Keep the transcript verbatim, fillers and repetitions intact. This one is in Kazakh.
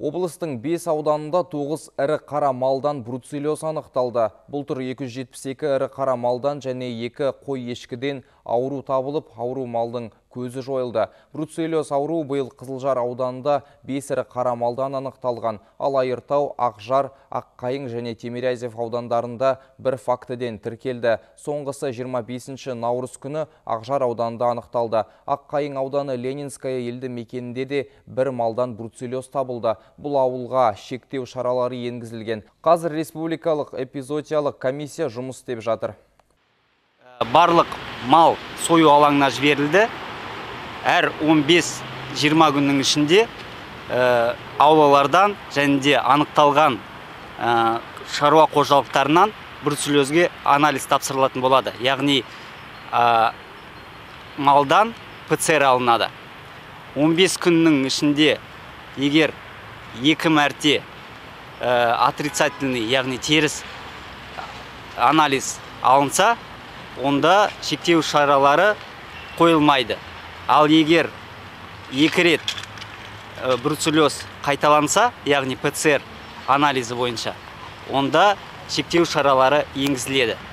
Облыстың бес ауданында тоғыз әрі қара малдан бруцеллез анықталды. Бұл тұр екі жүз жетпіс екі әрі қара малдан және екі қой ешкіден ауру табылып, ауру малдың көзі жойылды. Бруцеллез ауру биыл Қызылжар ауданында бес әрі қара малдан анықталған. Ал Айыртау, Ақжар, Аққайың және Тимирязев аудандарында бір фактіден тіркелді. Соңғысы жиырма бесінші наурыз күні Ақжар ауданында анықталды. Аққайың ауданы Ленинская елді мекенінде де бір малдан бруцеллез табылды. Бұл ауылға шектеу шаралары енгізілген. Қазір республикалық эпизотиялық комиссия жұмыс істеп жатыр. Барлық мал сою алаңына жіберілді. Әр он бес жиырма күннің ішінде ә, аулалардан және де анықталған ә, шаруа қожалықтарынан бруцеллезге анализ тапсырылатын болады. Яғни ә, малдан ПЦР алынады. он бес күннің ішінде егер екі мәрте ә, отрицательный, яғни теріс анализ алынса, онда шектеу шаралары қойылмайды. Ал егер екі рет бруцеллез қайталанса, яғни ПЦР анализы бойынша, онда шектеу шаралары енгізіледі.